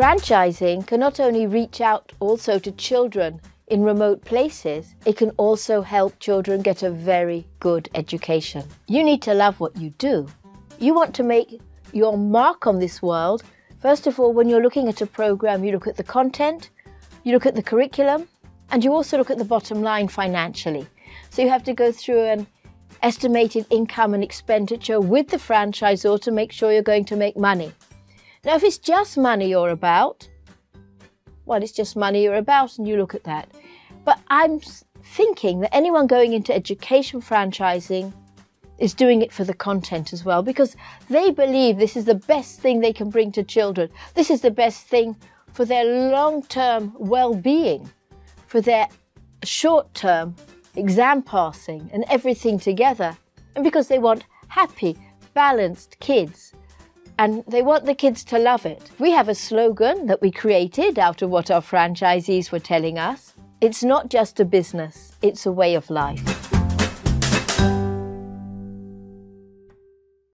Franchising can not only reach out also to children in remote places, it can also help children get a very good education. You need to love what you do. You want to make your mark on this world. First of all, when you're looking at a program, you look at the content, you look at the curriculum, and you also look at the bottom line financially. So you have to go through an estimated income and expenditure with the franchisor to make sure you're going to make money. Now, if it's just money you're about, well, it's just money you're about and you look at that. But I'm thinking that anyone going into education franchising is doing it for the content as well, because they believe this is the best thing they can bring to children. This is the best thing for their long-term well-being, for their short-term exam passing and everything together. And because they want happy, balanced kids. And they want the kids to love it. We have a slogan that we created out of what our franchisees were telling us. It's not just a business, it's a way of life.